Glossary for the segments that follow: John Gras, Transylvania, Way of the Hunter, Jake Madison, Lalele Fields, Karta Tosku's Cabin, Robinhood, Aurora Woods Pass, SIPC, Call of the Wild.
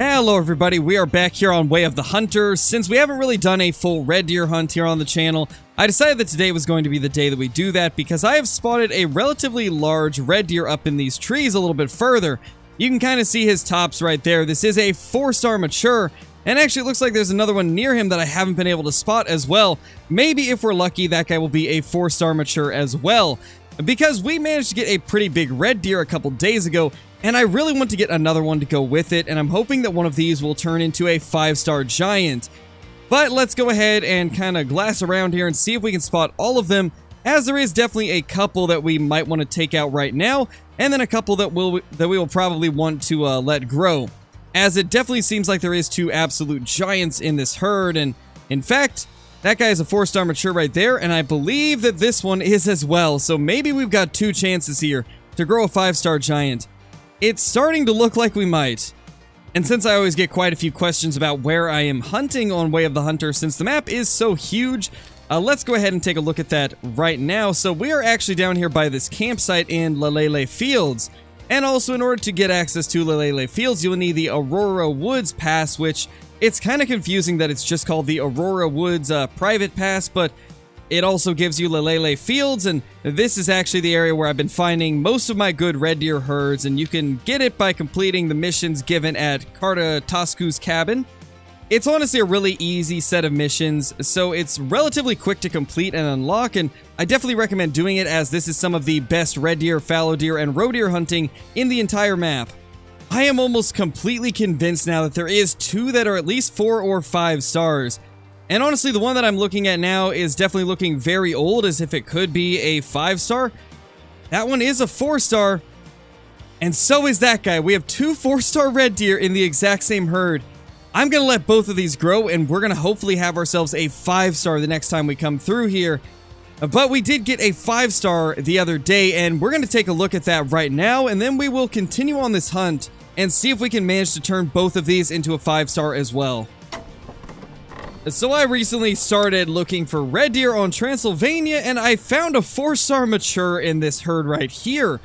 Hello everybody, we are back here on Way of the Hunter. Since we haven't really done a full red deer hunt here on the channel, I decided that today was going to be the day that we do that because I have spotted a relatively large red deer up in these trees a little bit further. You can kind of see his tops right there. This is a 4-star mature, and actually it looks like there's another one near him that I haven't been able to spot as well. Maybe if we're lucky, that guy will be a 4-star mature as well. Because we managed to get a pretty big red deer a couple days ago, and I really want to get another one to go with it, and I'm hoping that one of these will turn into a 5-star giant. But let's go ahead and kind of glass around here and see if we can spot all of them, as there is definitely a couple that we might want to take out right now, and then a couple that we will probably want to let grow, as it definitely seems like there is two absolute giants in this herd. And in fact, that guy is a 4-star mature right there, and I believe that this one is as well. So maybe we've got two chances here to grow a 5-star giant. It's starting to look like we might. And since I always get quite a few questions about where I am hunting on Way of the Hunter, since the map is so huge, let's go ahead and take a look at that right now. So we are actually down here by this campsite in Lalele Fields. And also, in order to get access to Lalele Fields, you'll need the Aurora Woods Pass, which... it's kind of confusing that it's just called the Aurora Woods Private Pass, but it also gives you Lalele Fields, and this is actually the area where I've been finding most of my good red deer herds, and you can get it by completing the missions given at Karta Tosku's Cabin. It's honestly a really easy set of missions, so it's relatively quick to complete and unlock, and I definitely recommend doing it, as this is some of the best red deer, fallow deer, and roe deer hunting in the entire map. I am almost completely convinced now that there is two that are at least 4 or 5 stars. And honestly, the one that I'm looking at now is definitely looking very old, as if it could be a 5-star. That one is a 4-star. And so is that guy. We have two 4-star red deer in the exact same herd. I'm going to let both of these grow, and we're going to hopefully have ourselves a 5-star the next time we come through here. But we did get a 5-star the other day, and we're going to take a look at that right now, and then we will continue on this hunt and see if we can manage to turn both of these into a 5-star as well. So I recently started looking for red deer on Transylvania, and I found a 4-star mature in this herd right here.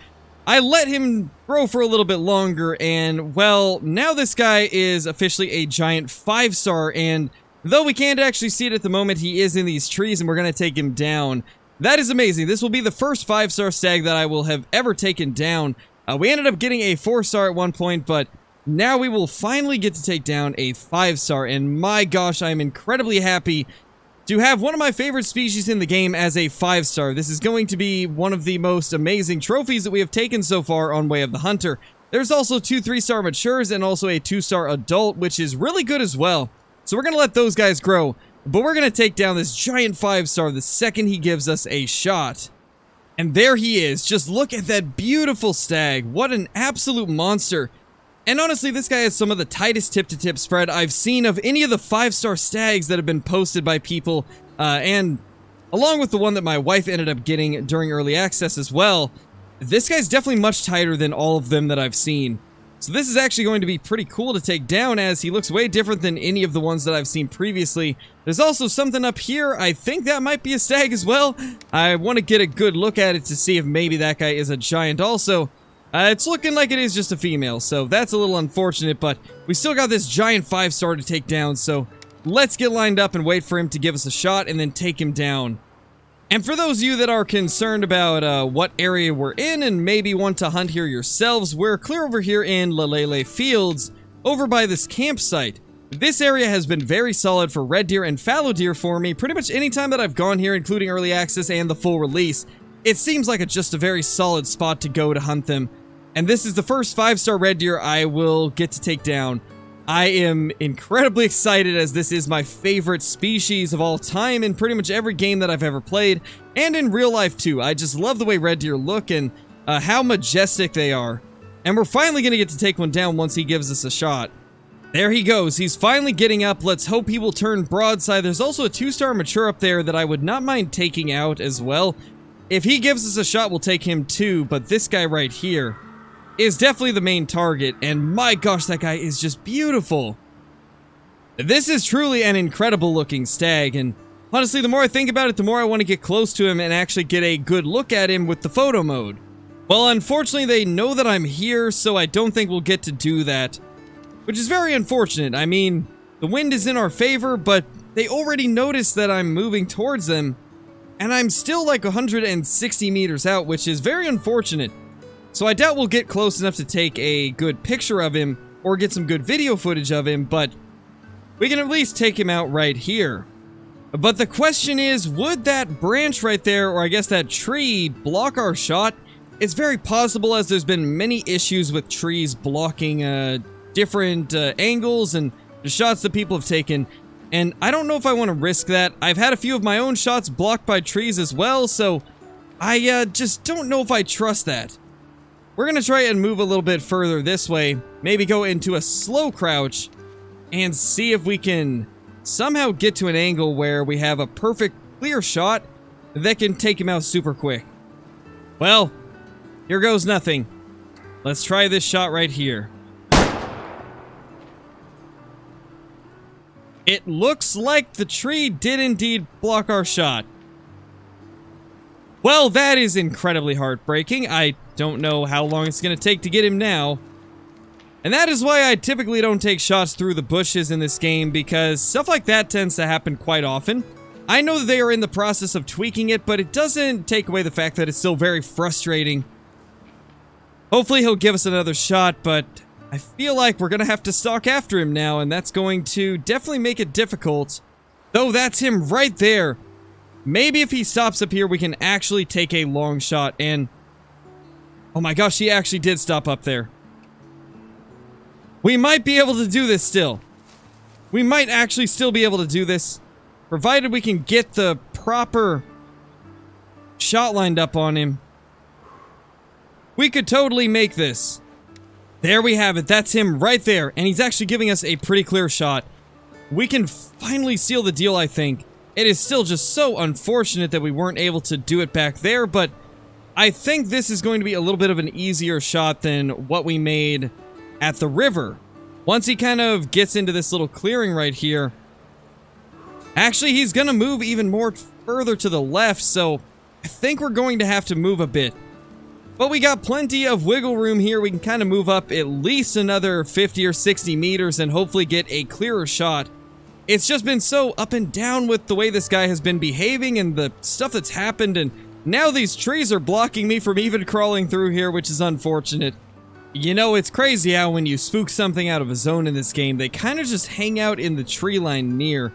I let him grow for a little bit longer, and well, now this guy is officially a giant 5-star, and though we can't actually see it at the moment, he is in these trees, and we're going to take him down. That is amazing. This will be the first 5-star stag that I will have ever taken down. We ended up getting a 4-star at one point, but now we will finally get to take down a 5-star. And my gosh, I am incredibly happy to have one of my favorite species in the game as a 5-star. This is going to be one of the most amazing trophies that we have taken so far on Way of the Hunter. There's also two 3-star matures and also a 2-star adult, which is really good as well. So we're going to let those guys grow, but we're going to take down this giant 5-star the second he gives us a shot. And there he is. Just look at that beautiful stag. What an absolute monster. And honestly, this guy has some of the tightest tip-to-tip spread I've seen of any of the 5-star stags that have been posted by people, and along with the one that my wife ended up getting during early access as well. This guy's definitely much tighter than all of them that I've seen. So this is actually going to be pretty cool to take down, as he looks way different than any of the ones that I've seen previously. There's also something up here. I think that might be a stag as well. I want to get a good look at it to see if maybe that guy is a giant also. It's looking like it is just a female, so that's a little unfortunate, but we still got this giant 5-star to take down, so let's get lined up and wait for him to give us a shot and then take him down. And for those of you that are concerned about what area we're in and maybe want to hunt here yourselves, we're clear over here in Lalele Fields, over by this campsite. This area has been very solid for red deer and fallow deer for me pretty much any time that I've gone here, including early access and the full release. It seems like it's just a very solid spot to go to hunt them. And this is the first 5-star red deer I will get to take down. I am incredibly excited, as this is my favorite species of all time in pretty much every game that I've ever played, and in real life too. I just love the way red deer look and how majestic they are. And we're finally going to get to take one down once he gives us a shot. There he goes. He's finally getting up. Let's hope he will turn broadside. There's also a 2-star mature up there that I would not mind taking out as well. If he gives us a shot, we'll take him too, but this guy right here is definitely the main target, and my gosh, that guy is just beautiful. This is truly an incredible looking stag, and honestly, the more I think about it, the more I want to get close to him and actually get a good look at him with the photo mode. Well, unfortunately, they know that I'm here, so I don't think we'll get to do that. Which is very unfortunate. I mean, the wind is in our favor, but they already noticed that I'm moving towards them. And I'm still like 160 meters out, which is very unfortunate. So I doubt we'll get close enough to take a good picture of him or get some good video footage of him, but we can at least take him out right here. But the question is, would that branch right there, or I guess that tree, block our shot? It's very possible, as there's been many issues with trees blocking different angles and the shots that people have taken. And I don't know if I want to risk that. I've had a few of my own shots blocked by trees as well, so I just don't know if I trust that. We're going to try and move a little bit further this way, maybe go into a slow crouch, and see if we can somehow get to an angle where we have a perfect clear shot that can take him out super quick. Well, here goes nothing. Let's try this shot right here. It looks like the tree did indeed block our shot. Well, that is incredibly heartbreaking. I don't know how long it's going to take to get him now. And that is why I typically don't take shots through the bushes in this game, because stuff like that tends to happen quite often. I know that they are in the process of tweaking it, but it doesn't take away the fact that it's still very frustrating. Hopefully he'll give us another shot, but I feel like we're going to have to stalk after him now, and that's going to definitely make it difficult. Though that's him right there. Maybe if he stops up here, we can actually take a long shot, and oh my gosh, he actually did stop up there. We might be able to do this still. We might actually still be able to do this, provided we can get the proper shot lined up on him. We could totally make this. There we have it. That's him right there. And he's actually giving us a pretty clear shot. We can finally seal the deal, I think. It is still just so unfortunate that we weren't able to do it back there, but I think this is going to be a little bit of an easier shot than what we made at the river. Once he kind of gets into this little clearing right here. Actually, he's going to move even more further to the left, so I think we're going to have to move a bit. But we got plenty of wiggle room here. We can kind of move up at least another 50 or 60 meters and hopefully get a clearer shot. It's just been so up and down with the way this guy has been behaving and the stuff that's happened, and now these trees are blocking me from even crawling through here, which is unfortunate. You know, it's crazy how when you spook something out of a zone in this game, they kind of just hang out in the tree line near.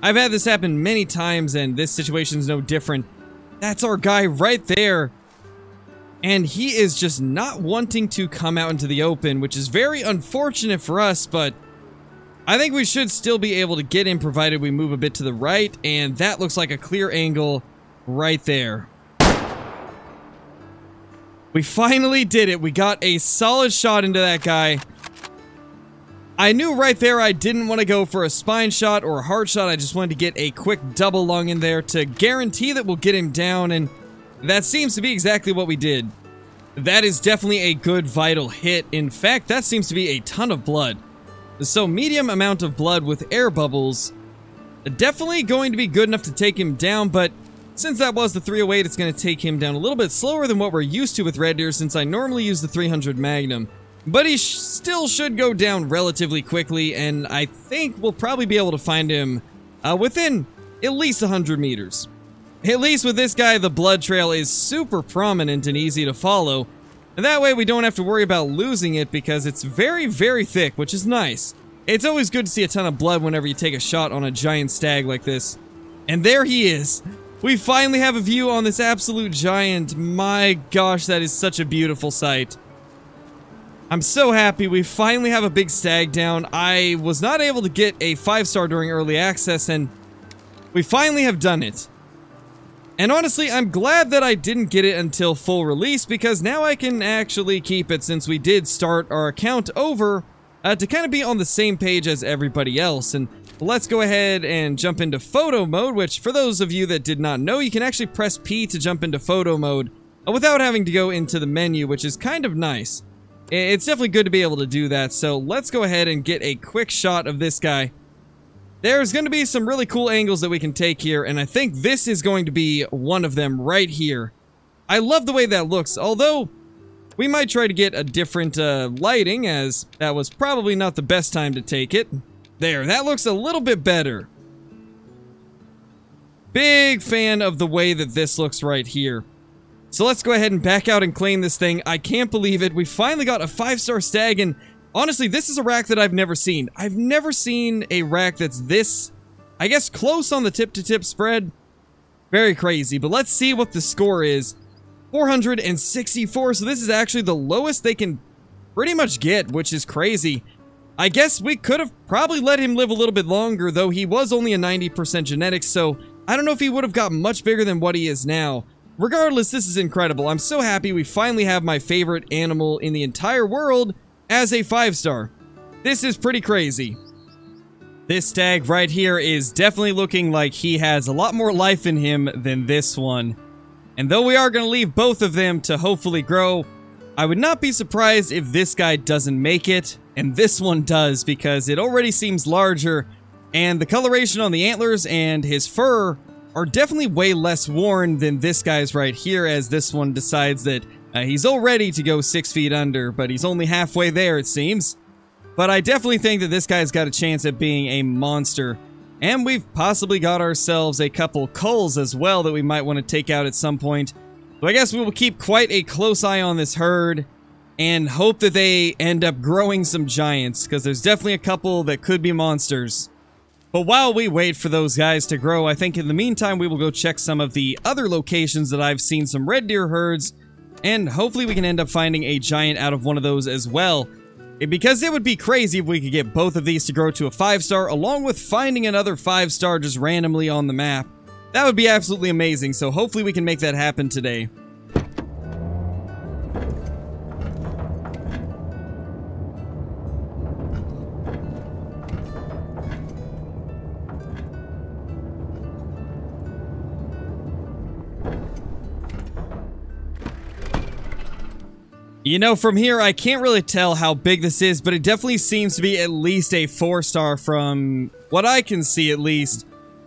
I've had this happen many times, and this situation's no different. That's our guy right there. And he is just not wanting to come out into the open, which is very unfortunate for us, but I think we should still be able to get him provided we move a bit to the right, and that looks like a clear angle right there. We finally did it. We got a solid shot into that guy. I knew right there I didn't want to go for a spine shot or a heart shot. I just wanted to get a quick double lung in there to guarantee that we'll get him down, and that seems to be exactly what we did. That is definitely a good vital hit. In fact, that seems to be a ton of blood. So medium amount of blood with air bubbles. Definitely going to be good enough to take him down, but since that was the 308, it's going to take him down a little bit slower than what we're used to with Red Deer, since I normally use the 300 Magnum. But he still should go down relatively quickly, and I think we'll probably be able to find him within at least 100 meters. At least with this guy, the blood trail is super prominent and easy to follow. And that way we don't have to worry about losing it, because it's very, very thick, which is nice. It's always good to see a ton of blood whenever you take a shot on a giant stag like this. And there he is. We finally have a view on this absolute giant. My gosh, that is such a beautiful sight. I'm so happy we finally have a big stag down. I was not able to get a 5-star during early access, and we finally have done it. And honestly, I'm glad that I didn't get it until full release, because now I can actually keep it, since we did start our account over to kind of be on the same page as everybody else. And let's go ahead and jump into photo mode, which for those of you that did not know, you can actually press P to jump into photo mode without having to go into the menu, which is kind of nice. It's definitely good to be able to do that. So let's go ahead and get a quick shot of this guy. There's going to be some really cool angles that we can take here, and I think this is going to be one of them right here. I love the way that looks, although We might try to get a different lighting, as that was probably not the best time to take it. There, that looks a little bit better. Big fan of the way that this looks right here. So let's go ahead and back out and claim this thing. I can't believe it. We finally got a 5-star stag, and honestly, this is a rack that I've never seen. I've never seen a rack that's this, I guess, close on the tip-to-tip spread. Very crazy, but let's see what the score is. 464, so this is actually the lowest they can pretty much get, which is crazy. I guess we could have probably let him live a little bit longer, though he was only a 90% genetics, so I don't know if he would have gotten much bigger than what he is now. Regardless, this is incredible. I'm so happy we finally have my favorite animal in the entire world as a 5-star. This is pretty crazy. This stag right here is definitely looking like he has a lot more life in him than this one. And though we are going to leave both of them to hopefully grow, I would not be surprised if this guy doesn't make it, and this one does, because it already seems larger, and the coloration on the antlers and his fur are definitely way less worn than this guy's right here, as this one decides that he's all ready to go 6 feet under, but he's only halfway there, it seems. But I definitely think that this guy's got a chance at being a monster. And we've possibly got ourselves a couple culls as well that we might want to take out at some point. So I guess we will keep quite a close eye on this herd and hope that they end up growing some giants, because there's definitely a couple that could be monsters. But while we wait for those guys to grow, I think in the meantime we will go check some of the other locations that I've seen some red deer herds, and hopefully we can end up finding a giant out of one of those as well. Because it would be crazy if we could get both of these to grow to a 5-star, along with finding another 5-star just randomly on the map. That would be absolutely amazing, so hopefully we can make that happen today. You know, from here, I can't really tell how big this is, but it definitely seems to be at least a 4-star from what I can see, at least.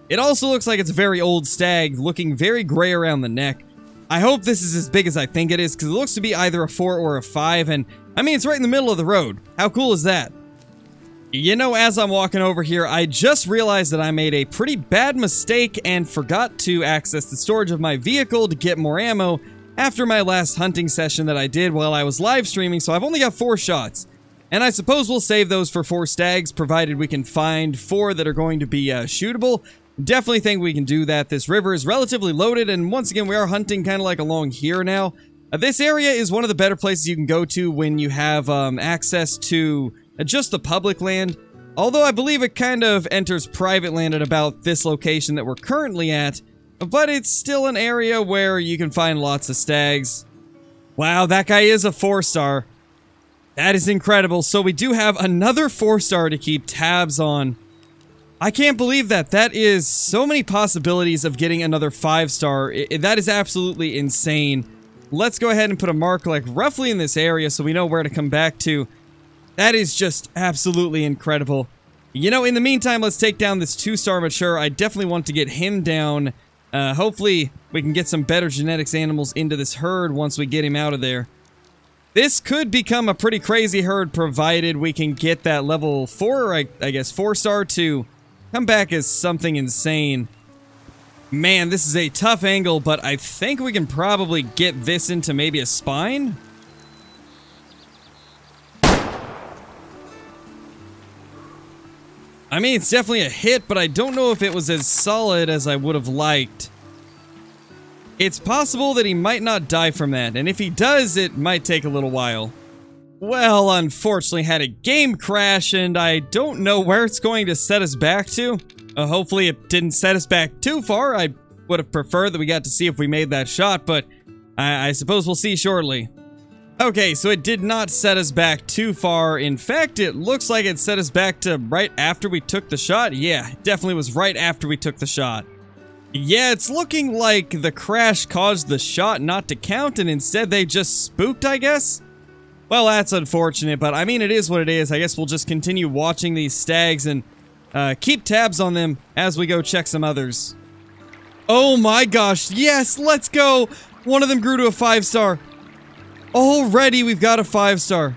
It also looks like it's a very old stag, looking very gray around the neck. I hope this is as big as I think it is, because it looks to be either a 4 or a 5, and I mean, it's right in the middle of the road. How cool is that? You know, as I'm walking over here, I just realized that I made a pretty bad mistake and forgot to access the storage of my vehicle to get more ammo, after my last hunting session that I did while I was live streaming, so I've only got 4 shots. And I suppose we'll save those for 4 stags, provided we can find 4 that are going to be shootable. Definitely think we can do that. This river is relatively loaded, and once again, we are hunting kind of like along here now. This area is one of the better places you can go to when you have access to just the public land. Although I believe it kind of enters private land at about this location that we're currently at. But it's still an area where you can find lots of stags. Wow, that guy is a 4-star. That is incredible. So we do have another 4-star to keep tabs on. I can't believe that. That is so many possibilities of getting another 5-star. That is absolutely insane. Let's go ahead and put a mark like roughly in this area so we know where to come back to. That is just absolutely incredible. You know, in the meantime, let's take down this 2-star mature. I definitely want to get him down. Hopefully, we can get some better genetics animals into this herd once we get him out of there. This could become a pretty crazy herd, provided we can get that level 4, I guess 4-star, to come back as something insane. Man, this is a tough angle, but I think we can probably get this into maybe a spine? I mean, it's definitely a hit, but I don't know if it was as solid as I would have liked. It's possible that he might not die from that, and if he does, it might take a little while. Well, unfortunately, had a game crash, and I don't know where it's going to set us back to. Hopefully, it didn't set us back too far. I would have preferred that we got to see if we made that shot, but I suppose we'll see shortly. Okay, so it did not set us back too far. In fact, it looks like it set us back to right after we took the shot. Yeah, it definitely was right after we took the shot. Yeah, it's looking like the crash caused the shot not to count, and instead they just spooked, I guess? Well, that's unfortunate, but I mean, it is what it is. I guess we'll just continue watching these stags and keep tabs on them as we go check some others. Oh my gosh, yes, let's go! One of them grew to a 5-star. Already we've got a 5-star.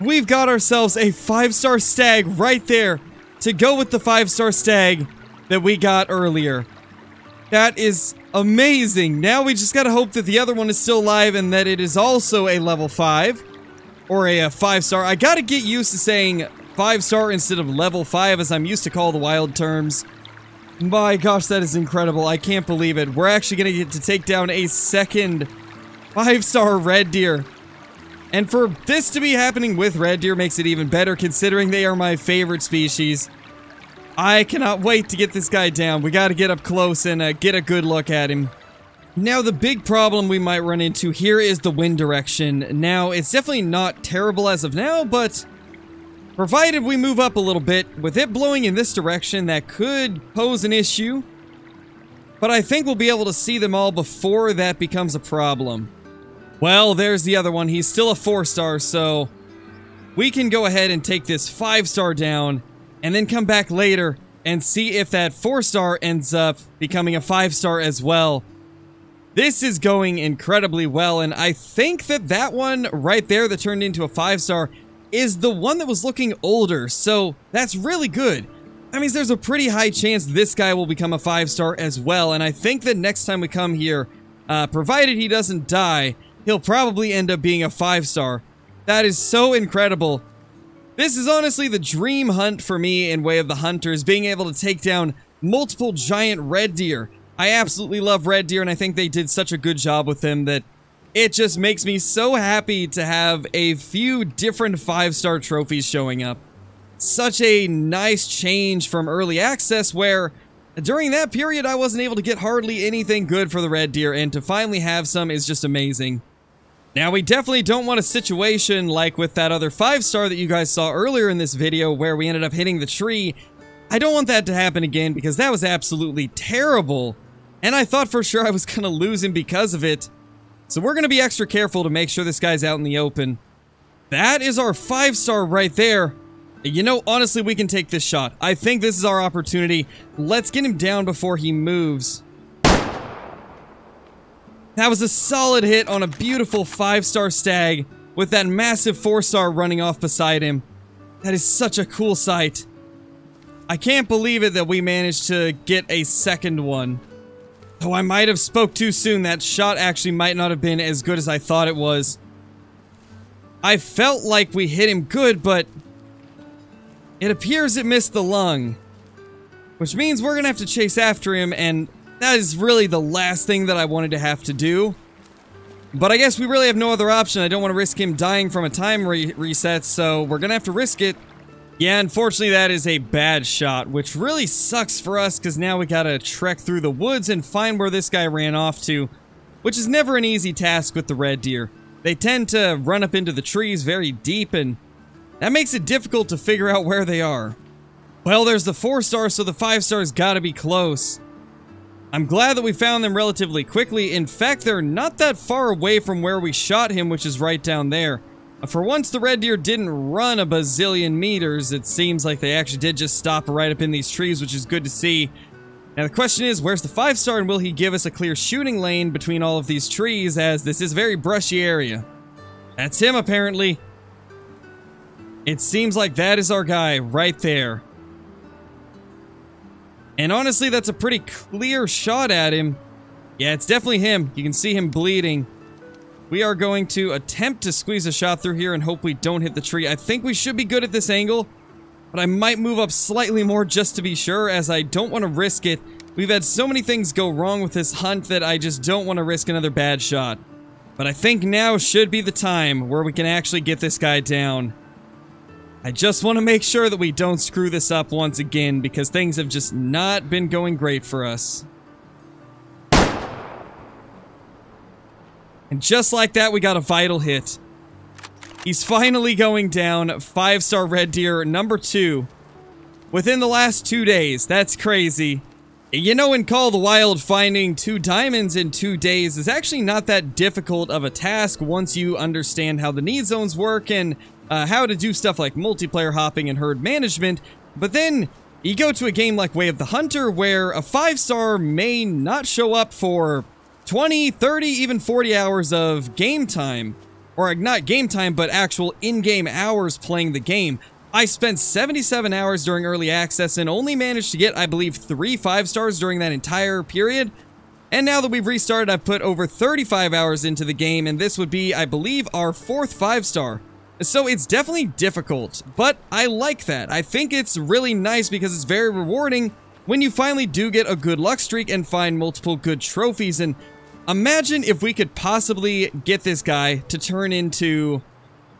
We've got ourselves a 5-star stag right there to go with the 5-star stag that we got earlier. That is amazing. Now we just gotta hope that the other one is still alive and that it is also a level 5 or a 5-star. I gotta get used to saying 5-star instead of level 5 as I'm used to Call of the Wild terms. My gosh, that is incredible. I can't believe it. We're actually gonna get to take down a second 5-star red deer. And for this to be happening with red deer makes it even better considering they are my favorite species. I cannot wait to get this guy down. We gotta get up close and get a good look at him. Now the big problem we might run into here is the wind direction. Now it's definitely not terrible as of now, but provided we move up a little bit, with it blowing in this direction, that could pose an issue. But I think we'll be able to see them all before that becomes a problem. Well, there's the other one. He's still a 4-star, so we can go ahead and take this 5-star down and then come back later and see if that 4-star ends up becoming a 5-star as well. This is going incredibly well, and I think that that one right there that turned into a 5-star is the one that was looking older, so that's really good. That means there's a pretty high chance this guy will become a 5-star as well, and I think that next time we come here, provided he doesn't die, he'll probably end up being a 5-star. That is so incredible. This is honestly the dream hunt for me in Way of the Hunters, being able to take down multiple giant red deer. I absolutely love red deer, and I think they did such a good job with them that it just makes me so happy to have a few different 5-star trophies showing up. Such a nice change from early access where during that period I wasn't able to get hardly anything good for the red deer, and to finally have some is just amazing. Now we definitely don't want a situation like with that other 5-star that you guys saw earlier in this video where we ended up hitting the tree. I don't want that to happen again because that was absolutely terrible, and I thought for sure I was going to lose him because of it. So we're going to be extra careful to make sure this guy's out in the open. That is our 5-star right there. You know, honestly, we can take this shot. I think this is our opportunity. Let's get him down before he moves. That was a solid hit on a beautiful 5-star stag with that massive 4-star running off beside him. That is such a cool sight. I can't believe it that we managed to get a second one. Oh, I might have spoke too soon. That shot actually might not have been as good as I thought it was. I felt like we hit him good, but it appears it missed the lung, which means we're gonna have to chase after him, and that is really the last thing that I wanted to have to do. But I guess we really have no other option. I don't want to risk him dying from a time reset, so we're gonna have to risk it. Yeah, unfortunately that is a bad shot, which really sucks for us because now we gotta trek through the woods and find where this guy ran off to, which is never an easy task with the red deer. They tend to run up into the trees very deep, and that makes it difficult to figure out where they are. Well, there's the 4-star, so the 5-star's gotta be close. I'm glad that we found them relatively quickly. In fact, they're not that far away from where we shot him, which is right down there. For once, the red deer didn't run a bazillion meters. It seems like they actually did just stop right up in these trees, which is good to see. Now, the question is, where's the 5-star, and will he give us a clear shooting lane between all of these trees, as this is a very brushy area? That's him, apparently. It seems like that is our guy right there. And honestly, that's a pretty clear shot at him. Yeah, it's definitely him. You can see him bleeding. We are going to attempt to squeeze a shot through here and hope we don't hit the tree. I think we should be good at this angle, but I might move up slightly more just to be sure, as I don't want to risk it. We've had so many things go wrong with this hunt that I just don't want to risk another bad shot. But I think now should be the time where we can actually get this guy down. I just want to make sure that we don't screw this up once again, because things have just not been going great for us. And just like that, we got a vital hit. He's finally going down. 5-star red deer number 2 within the last 2 days. That's crazy. You know, in Call of the Wild, finding 2 diamonds in 2 days is actually not that difficult of a task once you understand how the need zones work and how to do stuff like multiplayer hopping and herd management. But then you go to a game like Way of the Hunter where a 5-star may not show up for 20, 30, even 40 hours of game time, or not game time, but actual in-game hours playing the game. I spent 77 hours during early access and only managed to get, I believe, 3 5-stars during that entire period. And now that we've restarted, I've put over 35 hours into the game, and this would be, I believe, our 4th 5-star. So it's definitely difficult, but I like that. I think it's really nice because it's very rewarding when you finally do get a good luck streak and find multiple good trophies. And imagine if we could possibly get this guy to turn into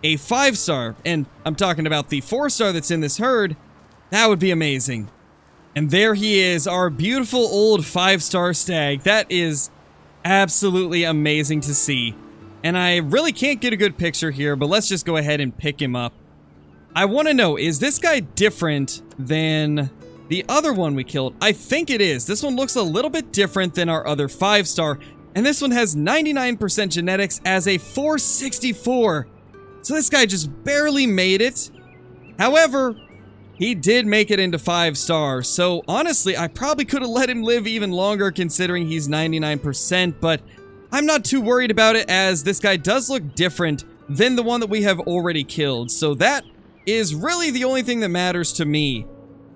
a 5-star, and I'm talking about the 4-star that's in this herd. That would be amazing. And there he is, our beautiful old 5-star stag. That is absolutely amazing to see. And I really can't get a good picture here, but let's just go ahead and pick him up. I want to know, is this guy different than the other one we killed? I think it is. This one looks a little bit different than our other 5-star, and this one has 99% genetics as a 464. So this guy just barely made it. However, he did make it into 5-stars. So honestly, I probably could have let him live even longer considering he's 99%, but I'm not too worried about it as this guy does look different than the one that we have already killed. So that is really the only thing that matters to me.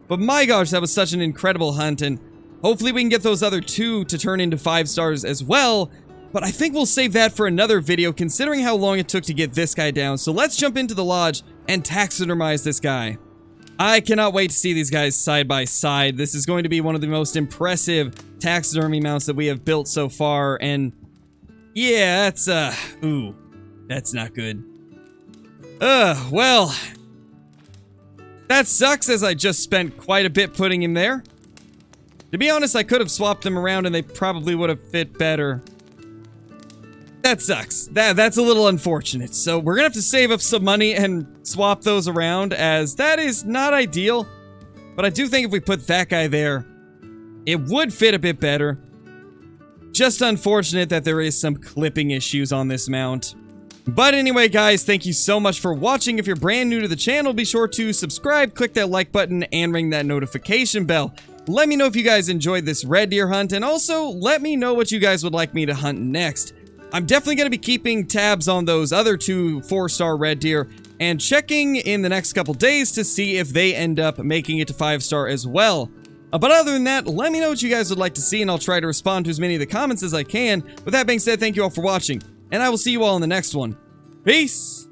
But my gosh, that was such an incredible hunt, and hopefully we can get those other 2 to turn into 5-stars as well. But I think we'll save that for another video considering how long it took to get this guy down. So let's jump into the lodge and taxidermize this guy. I cannot wait to see these guys side by side. This is going to be one of the most impressive taxidermy mounts that we have built so far. And yeah, that's, ooh, that's not good. Well, that sucks as I just spent quite a bit putting him there. To be honest, I could have swapped them around and they probably would have fit better. That sucks. That's a little unfortunate. So we're gonna have to save up some money and swap those around as that is not ideal. But I do think if we put that guy there, it would fit a bit better. Just unfortunate that there is some clipping issues on this mount. But anyway, guys, thank you so much for watching. If you're brand new to the channel, be sure to subscribe, click that like button, and ring that notification bell. Let me know if you guys enjoyed this red deer hunt, and also let me know what you guys would like me to hunt next. I'm definitely going to be keeping tabs on those other 2 4-star red deer and checking in the next couple days to see if they end up making it to 5-star as well. But other than that, let me know what you guys would like to see, and I'll try to respond to as many of the comments as I can. With that being said, thank you all for watching, and I will see you all in the next one. Peace!